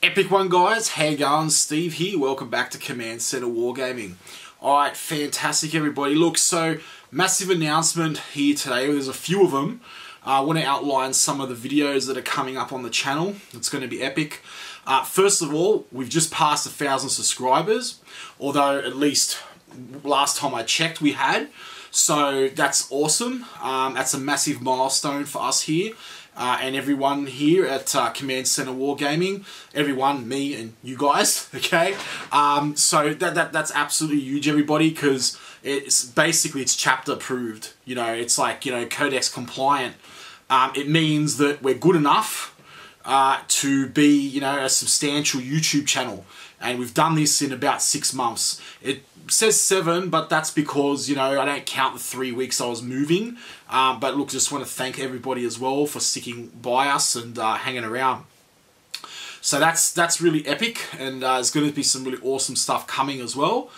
Epic one, guys. How you going? Steve here. Welcome back to Command Center Wargaming. Alright, fantastic everybody. Look, so massive announcement here today. There's a few of them. I want to outline some of the videos that are coming up on the channel. It's going to be epic. First of all, we've just passed 1,000 subscribers. Although, at least last time I checked, we had. So, that's awesome. That's a massive milestone for us here. And everyone here at Command Center Wargaming, everyone, me and you guys, okay? So that's absolutely huge, everybody, because it's basically it's chapter approved. You know, it's like, you know, codex compliant. It means that we're good enough to be, you know, a substantial YouTube channel. And we've done this in about 6 months. It says 7, but that's because, you know, I don't count the 3 weeks I was moving. But look, just want to thank everybody as well for sticking by us and hanging around. So that's really epic, and there's going to be some really awesome stuff coming as well,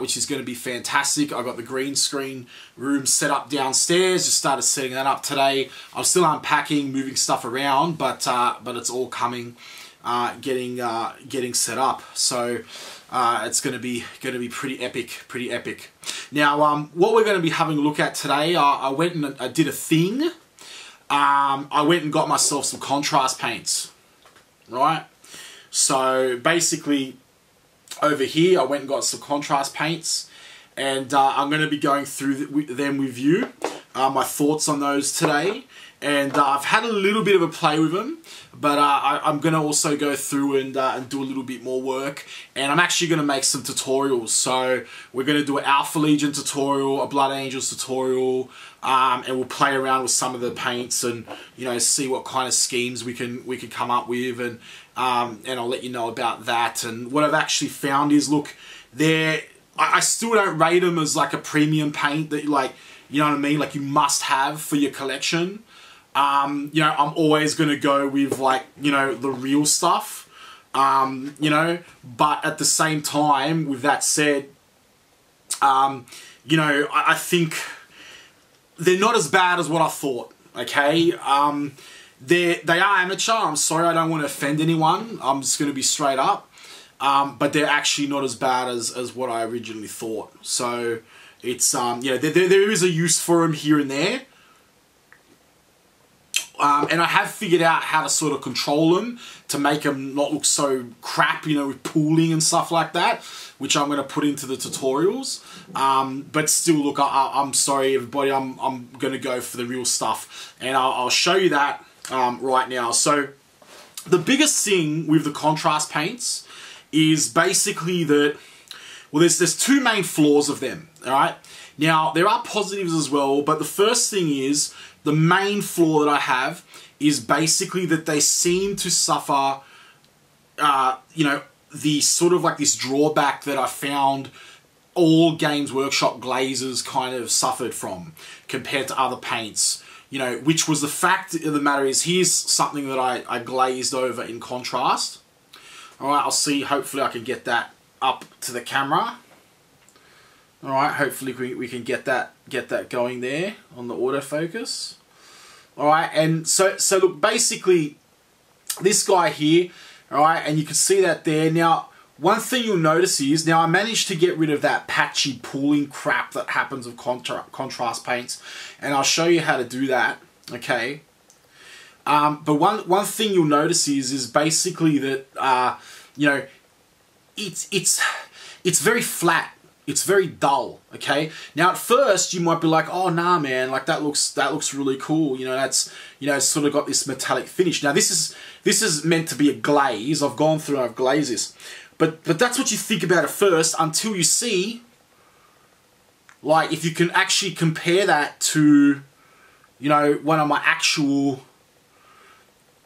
which is going to be fantastic. I got the green screen room set up downstairs. Just started setting that up today. I'm still unpacking, moving stuff around, but it's all coming. Getting set up, so it's gonna be pretty epic. Now, what we're gonna be having a look at today, I went and I did a thing. I went and got myself some contrast paints, right? So basically, over here, I went and got some contrast paints, and I'm gonna be going through them with you. My thoughts on those today. And I've had a little bit of a play with them, but I'm going to also go through and do a little bit more work. And I'm actually going to make some tutorials. So we're going to do an Alpha Legion tutorial, a Blood Angels tutorial, and we'll play around with some of the paints and, you know, see what kind of schemes we can come up with. And I'll let you know about that. And what I've actually found is, look, I still don't rate them as like a premium paint that, like, you know what I mean? Like, you must have for your collection. You know, I'm always going to go with, like, you know, the real stuff, you know, but at the same time, with that said, you know, I think they're not as bad as what I thought, okay? They are amateur. I'm sorry, I don't want to offend anyone. I'm just going to be straight up, but they're actually not as bad as what I originally thought. So it's, you know, there is a use for them here and there. And I have figured out how to sort of control them to make them not look so crap, you know, with pooling and stuff like that, which I'm going to put into the tutorials. But still, look, I'm sorry, everybody. I'm going to go for the real stuff, and I'll show you that right now. So the biggest thing with the contrast paints is basically that, well, there's two main flaws of them. All right. Now, there are positives as well, but the first thing is, the main flaw that I have is basically that they seem to suffer, you know, the sort of like this drawback that I found all Games Workshop glazes kind of suffered from compared to other paints, you know, which was the fact of the matter is, here's something that I glazed over in contrast. All right, I'll see, hopefully I can get that up to the camera. All right, hopefully we can get that going there on the autofocus. All right, and so look, basically this guy here, all right, and you can see that there. Now, one thing you'll notice is, now I managed to get rid of that patchy pooling crap that happens with contrast paints, and I'll show you how to do that, okay? But one thing you'll notice is basically that, you know, it's very flat. It's very dull, okay? Now, at first, you might be like, oh, nah, man, like, that looks really cool. You know, that's, you know, it's sort of got this metallic finish. Now, this is meant to be a glaze. I've gone through and I've glazed this. But that's what you think about at first until you see, like, if you can actually compare that to, you know, one of my actual,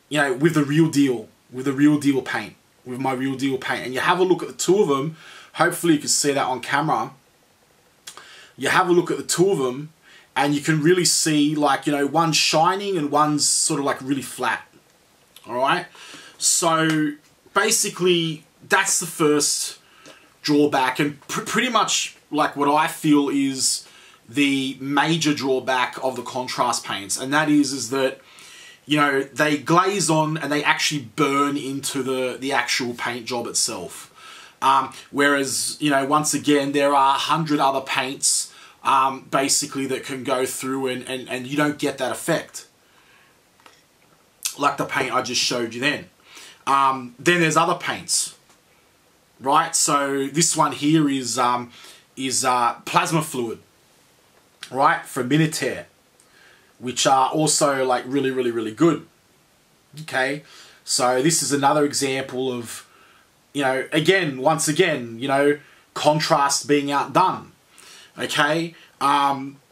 you know, with my real deal paint. And you have a look at the two of them. Hopefully you can see that on camera. You have a look at the two of them and you can really see, like, you know, one's shining and one's sort of like really flat. All right. So basically that's the first drawback, and pretty much like what I feel is the major drawback of the contrast paints. And that is that you know, they glaze on and they actually burn into the actual paint job itself. Whereas, you know, once again, there are 100 other paints basically that can go through and you don't get that effect. Like the paint I just showed you then. Then there's other paints, right? So this one here is plasma fluid, right? For Minitaire, which are also like really good. Okay, so this is another example of, you know, again, once again, you know, contrast being outdone. Okay,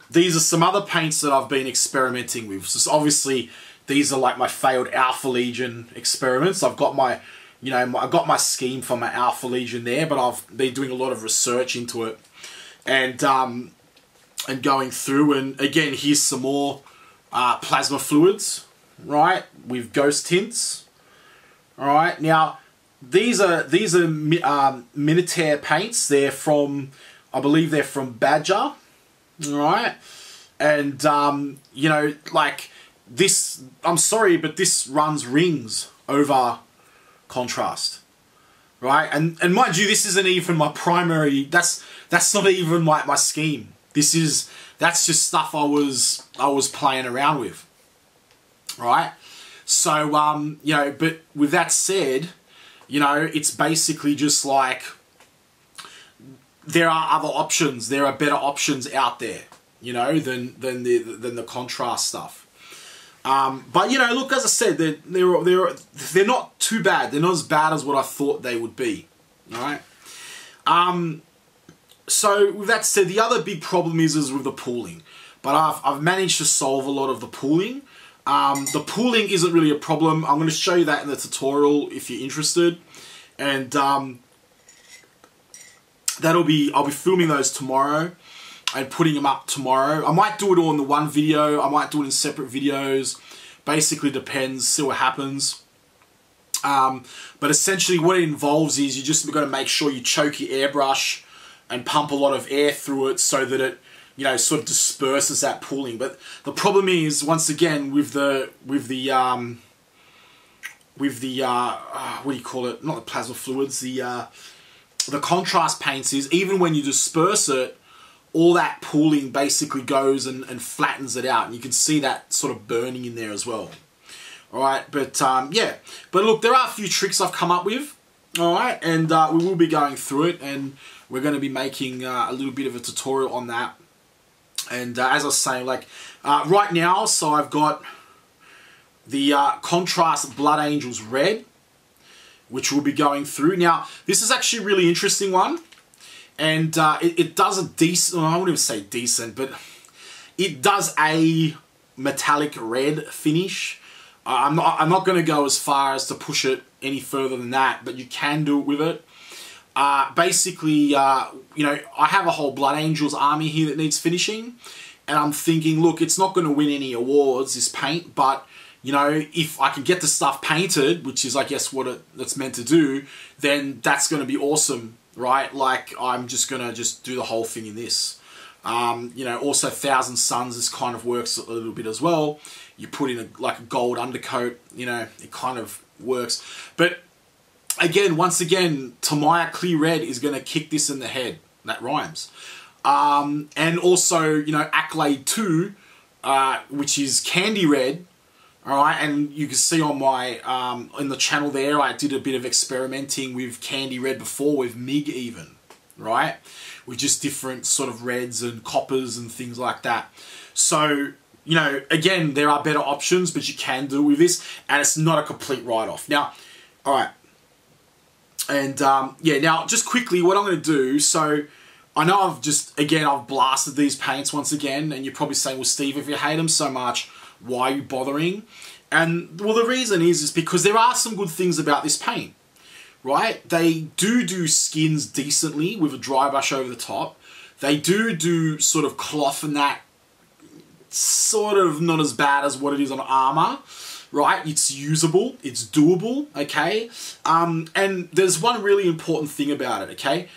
these are some other paints that I've been experimenting with. So obviously, these are like my failed Alpha Legion experiments. I've got my, you know, I've got my scheme for my Alpha Legion there, but I've been doing a lot of research into it and going through. And again, here's some more plasma fluids, right? With ghost tints. All right, now. These are Minitaire paints. They're from, I believe they're from Badger, right? And you know, like this. I'm sorry, but this runs rings over contrast, right? And mind you, this isn't even my primary. That's not even my scheme. That's just stuff I was playing around with, right? So you know, but with that said. You know, it's basically just like there are other options. There are better options out there, you know, than the contrast stuff. But you know, look, as I said, they're not too bad. They're not as bad as what I thought they would be. All right. So with that said, the other big problem is with the pooling. But I've managed to solve a lot of the pooling. The pooling isn't really a problem. I'm going to show you that in the tutorial if you're interested, and I'll be filming those tomorrow and putting them up tomorrow. I might do it all in the one video. I might do it in separate videos. Basically depends. See what happens. But essentially, what it involves is you just got to make sure you choke your airbrush and pump a lot of air through it so that it. You know, sort of disperses that pooling. But the problem is, once again, with the what do you call it? Not the plasma fluids. The contrast paints is even when you disperse it, all that pooling basically goes and flattens it out, and you can see that sort of burning in there as well. All right, but yeah, but look, there are a few tricks I've come up with. All right, and we will be going through it, and we're going to be making a little bit of a tutorial on that. And as I was saying, like right now, so I've got the contrast Blood Angels red, which we'll be going through. Now, this is actually a really interesting one, and it does a decent, well, I wouldn't even say decent, but it does a metallic red finish. I'm not going to go as far as to push it any further than that, but you can do it with it. Basically, you know, I have a whole Blood Angels army here that needs finishing, and I'm thinking, look, it's not going to win any awards, this paint, but, you know, if I can get the stuff painted, which is, I guess, what it's meant to do, then that's going to be awesome, right? Like, I'm just going to just do the whole thing in this. You know, also Thousand Suns, this kind of works a little bit as well. You put in a gold undercoat, you know, it kind of works. But... again, once again, Tamiya Clear Red is going to kick this in the head. That rhymes. And also, you know, Accolade 2, which is Candy Red. All right, and you can see on my, in the channel there, I did a bit of experimenting with Candy Red before, with MIG even, right? With just different sort of reds and coppers and things like that. So... you know, again, there are better options, but you can do with this, and it's not a complete write-off. Now, all right. And, yeah, now, just quickly, what I'm going to do, so, I know I've just, again, I've blasted these paints once again, and you're probably saying, well, Steve, if you hate them so much, why are you bothering? And, well, the reason is because there are some good things about this paint, right? They do skins decently with a dry brush over the top. They do sort of cloth and that, sort of not as bad as what it is on armor, right? It's usable, it's doable, okay? And there's one really important thing about it, okay?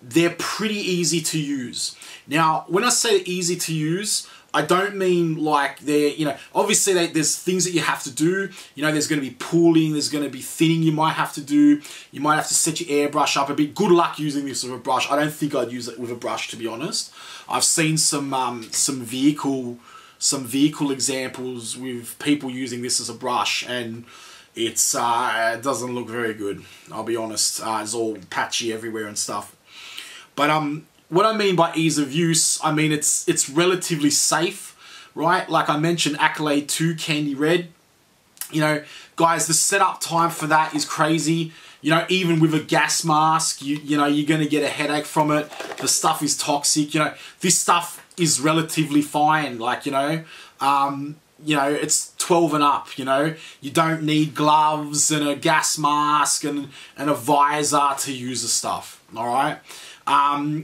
They're pretty easy to use. Now, when I say easy to use, I don't mean like they're, you know, obviously there's things that you have to do. You know, there's going to be pooling, there's going to be thinning you might have to do. You might have to set your airbrush up a bit. Good luck using this with a brush. I don't think I'd use it with a brush, to be honest. I've seen some vehicle examples with people using this as a brush, and it's it doesn't look very good, I'll be honest. It's all patchy everywhere and stuff. But what I mean by ease of use, I mean it's relatively safe, right? Like I mentioned, Accolade 2 Candy Red. You know, guys, the setup time for that is crazy. You know, even with a gas mask, you know, you're going to get a headache from it. The stuff is toxic. You know, this stuff is relatively fine. Like, you know, it's 12 and up, you know. You don't need gloves and a gas mask and a visor to use the stuff, all right?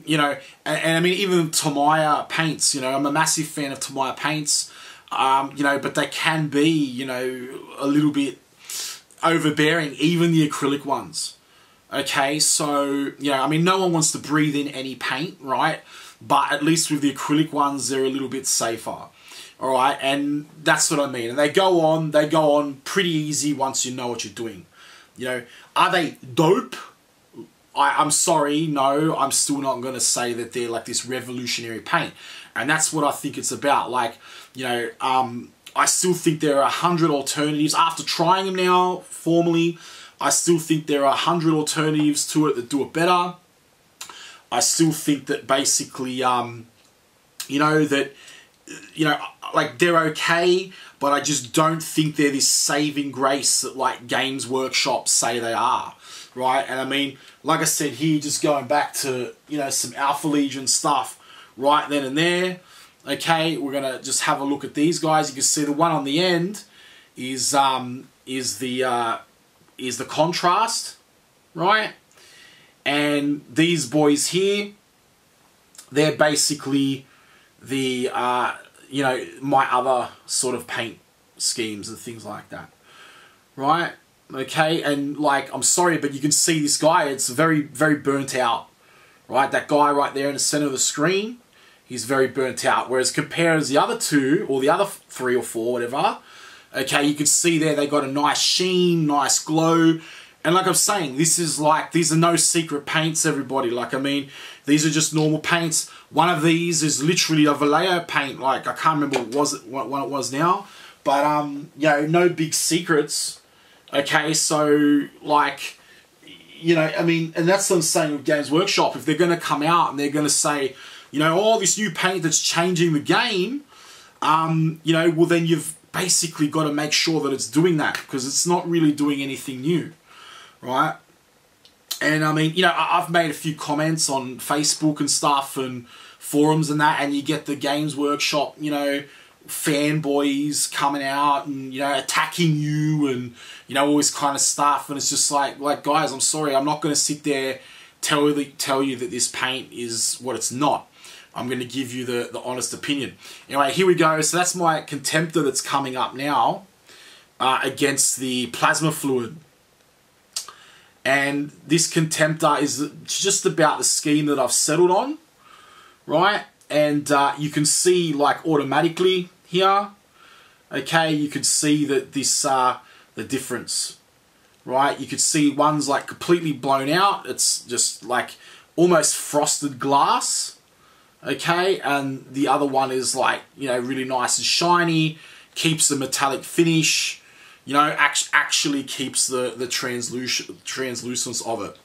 You know, and I mean, even Tamiya paints, you know, I'm a massive fan of Tamiya paints, you know, but they can be, you know, a little bit overbearing, even the acrylic ones, okay? So, you know, I mean, no one wants to breathe in any paint, right? But at least with the acrylic ones, they're a little bit safer. All right, and that's what I mean. And they go on pretty easy once you know what you're doing. You know, are they dope? I'm sorry, no, I'm still not going to say that they're like this revolutionary paint. And that's what I think it's about. Like, you know, I still think there are 100 alternatives. After trying them now, formally, I still think there are 100 alternatives to it that do it better. I still think that basically, you know, that... You know, like they're okay, but I just don't think they're this saving grace that like Games Workshop say they are, right? And I mean, like I said here, just going back to, you know, some Alpha Legion stuff right then and there. Okay, we're gonna just have a look at these guys. You can see the one on the end is the contrast, right? And these boys here, they're basically the, you know, my other sort of paint schemes and things like that, right? Okay, and like, I'm sorry, but you can see this guy, it's very, very burnt out, right? That guy right there in the center of the screen, he's very burnt out. Whereas compared to the other two, or the other three or four, whatever, okay, you can see there they got a nice sheen, nice glow. And like I'm saying, this is like, these are no secret paints, everybody. Like, I mean, these are just normal paints. One of these is literally a Vallejo paint. Like, I can't remember what it was now. But, you know, no big secrets. Okay, so, like, you know, I mean, and that's what I'm saying with Games Workshop. If they're going to come out and they're going to say, you know, oh, this new paint that's changing the game, you know, well, then you've basically got to make sure that it's doing that, because it's not really doing anything new. Right, and I mean, you know, I've made a few comments on Facebook and stuff and forums and that, and you get the Games Workshop, you know, fanboys coming out and, you know, attacking you and, you know, all this kind of stuff, and it's just like guys, I'm sorry, I'm not going to sit there tell you that this paint is what it's not. I'm going to give you the honest opinion. Anyway, here we go. So that's my Contemptor that's coming up now against the Plasma Fluid. And this Contemptor is just about the scheme that I've settled on, right? And you can see, like, automatically here, okay, you can see that this, the difference, right? You can see one's, like, completely blown out. It's just, like, almost frosted glass, okay? And the other one is, like, you know, really nice and shiny, keeps the metallic finish, you know, actually keeps the translucence of it.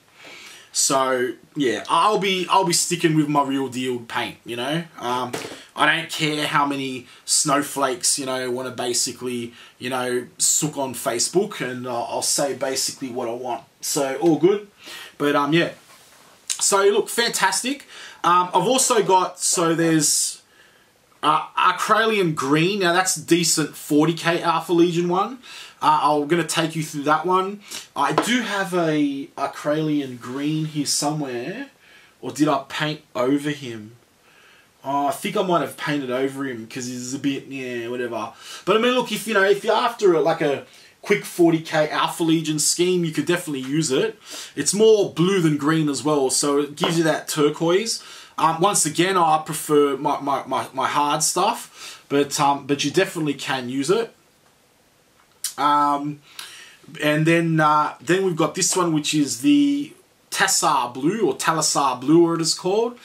So yeah, I'll be sticking with my real deal paint. You know, I don't care how many snowflakes, you know, want to basically, you know, sook on Facebook, and I'll say basically what I want. So all good, but yeah. So look, fantastic. I've also got, so there's Aquarian Green. Now that's decent 40k Alpha Legion one. I'm going to take you through that one. I do have a Acralian Green here somewhere. Or did I paint over him? Oh, I think I might have painted over him because he's a bit, yeah, whatever. But I mean, look, if, you know, if you're after like a quick 40k Alpha Legion scheme, you could definitely use it. It's more blue than green as well, so it gives you that turquoise. Once again, I prefer my hard stuff, but you definitely can use it. And then we've got this one, which is the Talassar Blue, or Talassar Blue, or it is called.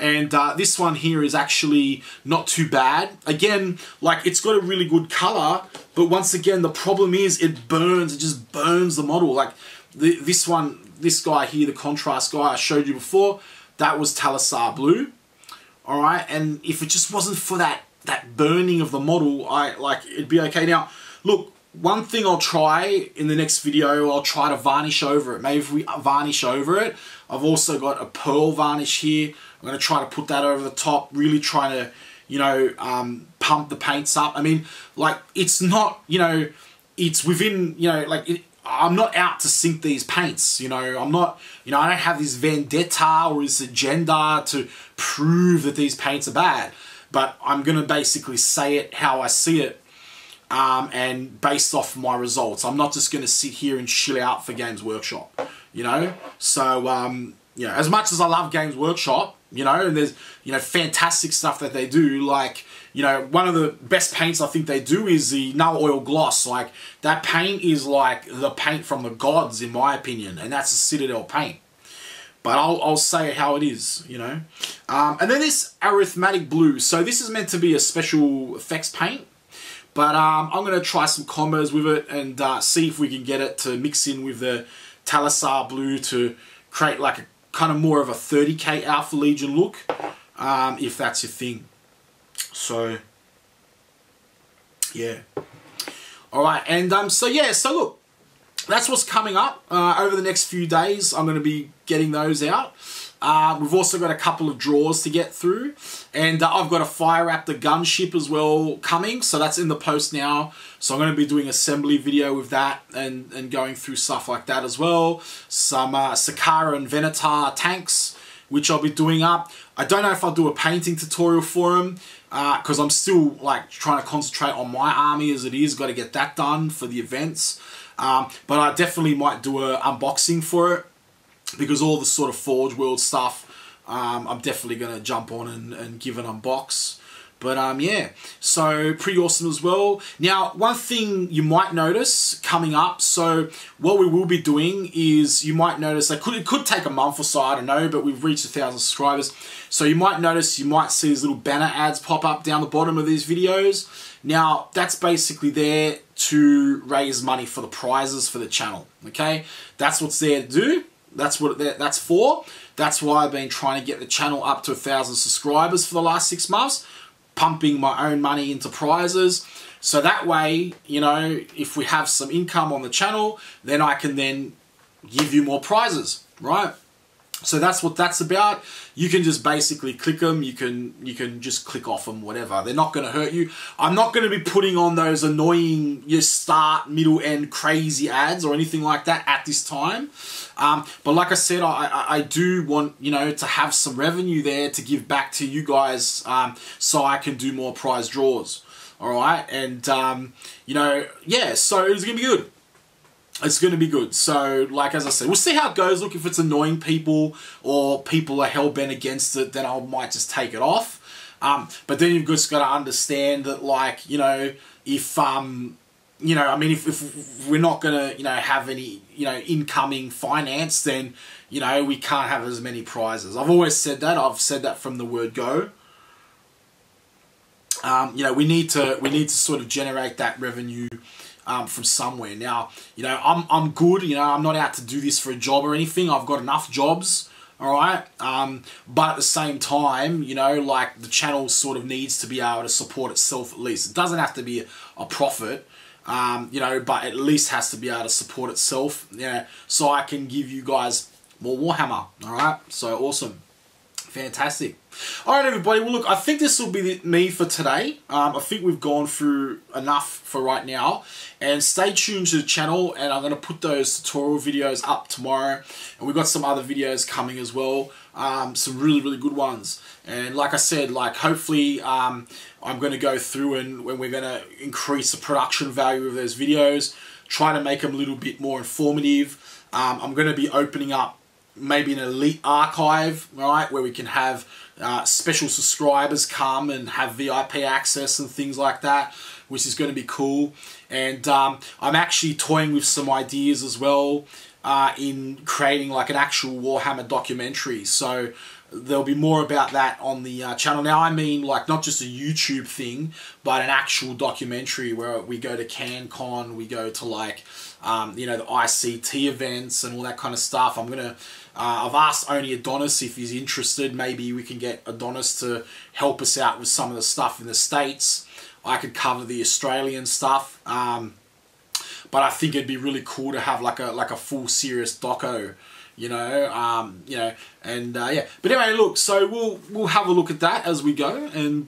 And this one here is actually not too bad. Again, like, it's got a really good color, but once again, the problem is it burns. It just burns the model. Like this one, this guy here, the contrast guy I showed you before, that was Talassar Blue. All right, and if it just wasn't for that burning of the model, it'd be okay. Now, look. One thing I'll try in the next video, I'll try to varnish over it. Maybe if we varnish over it, I've also got a pearl varnish here. I'm going to try to put that over the top, really trying to, you know, pump the paints up. I mean, like, it's not, you know, it's within, you know, like, I'm not out to sink these paints, you know. I'm not, you know, I don't have this vendetta or this agenda to prove that these paints are bad. But I'm going to basically say it how I see it. And based off my results, I'm not just going to sit here and chill out for Games Workshop, you know. So, you know, as much as I love Games Workshop, you know, and there's, you know, fantastic stuff that they do. Like, you know, one of the best paints I think they do is the Null Oil Gloss. Like, that paint is like the paint from the gods, in my opinion, and that's a Citadel paint. But I'll say it how it is, you know. And then this Arithmetic Blue. So this is meant to be a special effects paint. But I'm going to try some combos with it and see if we can get it to mix in with the Talassar Blue to create like a kind of more of a 30k Alpha Legion look, if that's your thing. So, yeah. All right, and so yeah, so look, that's what's coming up over the next few days. I'm going to be getting those out. We've also got a couple of draws to get through, and I've got a Fire Raptor gunship as well coming, so that's in the post now. So I'm going to be doing assembly video with that and going through stuff like that as well. Some Sakara and Venatar tanks, which I'll be doing up. I don't know if I'll do a painting tutorial for them, because I'm still like trying to concentrate on my army as it is. Got to get that done for the events, but I definitely might do an unboxing for it. Because all the sort of Forge World stuff, I'm definitely going to jump on and give an unbox. But yeah, so pretty awesome as well. Now, one thing you might notice coming up, so what we will be doing is, you might notice, it could take a month or so, I don't know, but we've reached 1,000 subscribers. So you might notice, you might see these little banner ads pop up down the bottom of these videos. Now, that's basically there to raise money for the prizes for the channel, okay? That's what's there to do. That's what that's for. That's why I've been trying to get the channel up to 1,000 subscribers for the last 6 months, pumping my own money into prizes. So that way, you know, if we have some income on the channel, then I can then give you more prizes, right? So that's what that's about. You can just basically click them. You can just click off them, whatever. They're not going to hurt you. I'm not going to be putting on those annoying start, middle, end crazy ads or anything like that at this time. But like I said, I do want, you know, to have some revenue there to give back to you guys, so I can do more prize draws. All right, and you know, yeah. So it's gonna be good. It's going to be good. So, like, as I said, we'll see how it goes. Look, if it's annoying people or people are hell-bent against it, then I might just take it off. But then you've just got to understand that, like, you know, if, you know, I mean, if we're not going to, you know, have any, you know, incoming finance, then, you know, we can't have as many prizes. I've always said that. I've said that from the word go. You know, we need to sort of generate that revenue from somewhere. Now, you know, I'm good, you know, I'm not out to do this for a job or anything. I've got enough jobs, all right? But at the same time, you know, like, the channel sort of needs to be able to support itself at least. It doesn't have to be a profit, you know, but at least has to be able to support itself, you know, so I can give you guys more Warhammer, all right? So awesome. Fantastic. All right, everybody. Well, look, I think this will be me for today. I think we've gone through enough for right now. And stay tuned to the channel, and I'm going to put those tutorial videos up tomorrow. And we've got some other videos coming as well, some really, really good ones. And like I said, like, hopefully I'm going to go through and we're going to increase the production value of those videos, try to make them a little bit more informative. I'm going to be opening up maybe an elite archive, right, where we can have special subscribers come and have VIP access and things like that, which is going to be cool. And I'm actually toying with some ideas as well in creating like an actual Warhammer documentary. So there'll be more about that on the channel. Now, I mean, like, not just a YouTube thing, but an actual documentary where we go to CanCon, we go to, like, you know, the ICT events and all that kind of stuff. I'm going to, I've asked only Adonis if he's interested. Maybe we can get Adonis to help us out with some of the stuff in the States. I could cover the Australian stuff. But I think it'd be really cool to have like a full serious doco, you know, and yeah. But anyway, look, so we'll have a look at that as we go. And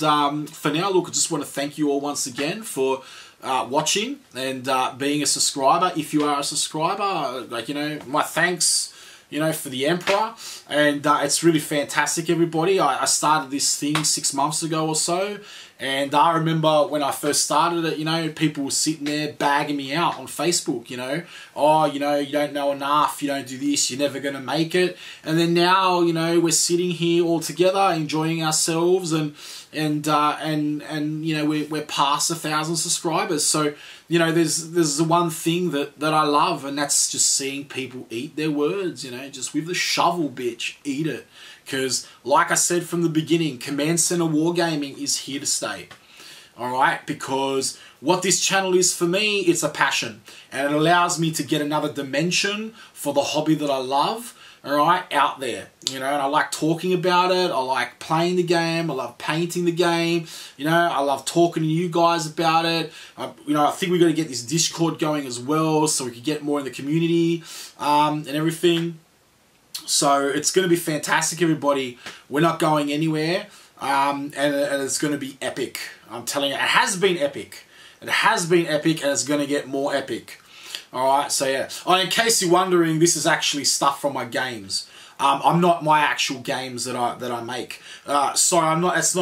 for now, look, I just want to thank you all once again for watching and being a subscriber. If you are a subscriber, like, you know, my thanks, you know, for the Emperor. And it's really fantastic, everybody. I started this thing 6 months ago or so. And I remember when I first started it, you know, people were sitting there bagging me out on Facebook, you know. Oh, you know, you don't know enough, you don't do this, you're never going to make it. And then now, you know, we're sitting here all together enjoying ourselves and you know, we're past 1,000 subscribers. So, you know, there's the one thing that I love, and that's just seeing people eat their words, you know, just with the shovel, bitch, eat it. Because, like I said from the beginning, Command Center Wargaming is here to stay. Alright? Because what this channel is for me, it's a passion. And it allows me to get another dimension for the hobby that I love, alright, out there. You know, and I like talking about it. I like playing the game. I love painting the game. You know, I love talking to you guys about it. You know, I think we're going to get this Discord going as well, so we can get more in the community and everything. So it's going to be fantastic, everybody. We're not going anywhere, and it's going to be epic. I'm telling you, it has been epic. It has been epic, and it's going to get more epic. All right, so yeah. Oh, in case you're wondering, this is actually stuff from my games. I'm not my actual games that I make. Sorry, I'm not. That's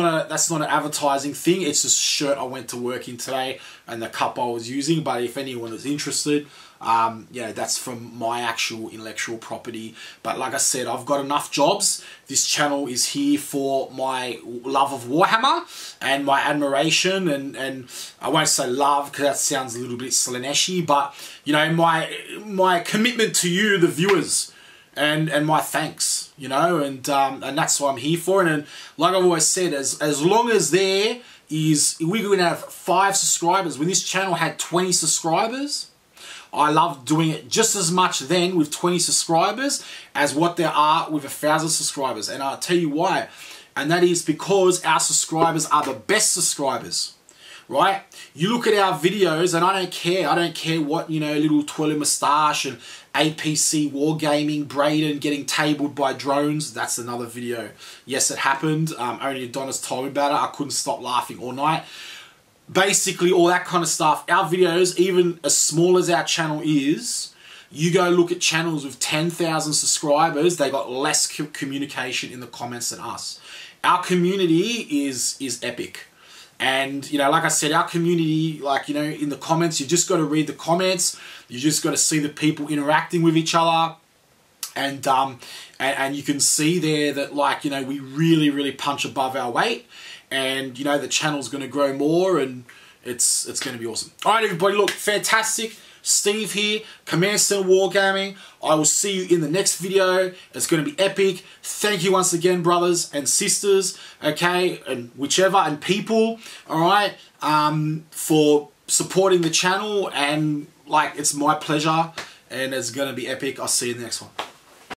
not an advertising thing. It's just a shirt I went to work in today and the cup I was using. But if anyone is interested. You know, that's from my actual intellectual property. But like I said, I've got enough jobs. This channel is here for my love of Warhammer and my admiration, and I won't say love because that sounds a little bit Slaneshi, but you know, my commitment to you, the viewers, and my thanks, you know, and that's what I'm here for. And like I've always said, as long as there is, we're going to have 5 subscribers. When this channel had 20 subscribers, I love doing it just as much then with 20 subscribers as what there are with 1,000 subscribers. And I'll tell you why. And that is because our subscribers are the best subscribers, right? You look at our videos, and I don't care. I don't care what, you know, little twirly moustache and APC Wargaming, Braden getting tabled by drones. That's another video. Yes, it happened. Only Adonis told me about it. I couldn't stop laughing all night. Basically, all that kind of stuff. Our videos, even as small as our channel is, you go look at channels with 10,000 subscribers, they got less communication in the comments than us. Our community is epic. And, you know, like I said, our community, like, you know, in the comments, you just got to read the comments. You just got to see the people interacting with each other. And you can see there that, like, you know, we really, really punch above our weight. And, you know, the channel's going to grow more, and it's going to be awesome. All right, everybody, look, fantastic. Steve here, Command Center Wargaming. I will see you in the next video. It's going to be epic. Thank you once again, brothers and sisters, okay, and whichever, and people, all right, for supporting the channel. And, like, it's my pleasure, and it's going to be epic. I'll see you in the next one.